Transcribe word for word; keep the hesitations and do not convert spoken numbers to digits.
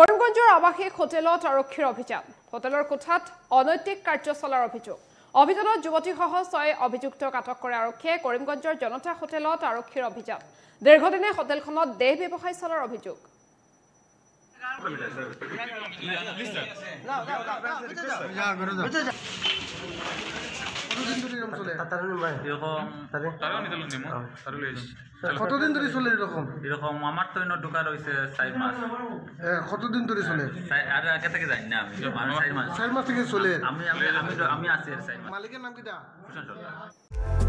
Karimganjৰ Abahe hoteলত আৰক্ষীৰ অভিযান হোটেলৰ কোঠাত অনৈতিক কাৰ্য চলাৰ অভিযোগ অভিযানত যুৱতীসহ ছয় অভিযুক্তক আটক কৰে আৰক্ষীয়ে কৰিমগঞ্জৰ জনতা হোটেলত আৰক্ষীৰ অভিযান দীৰ্ঘদিনে হোটেলখনত দেহ ব্যৱসায় চলাৰ অভিযোগ কতদিন ধরে চলে এরকম এরকম আমার তো ইনো ঢোকা রইছে চার মাস কতদিন ধরে চলে আর আগে থেকে জানি না আমি চার মাস থেকে চলে আমি আমি আমি আছি চার মাস মালিকের নাম কি দা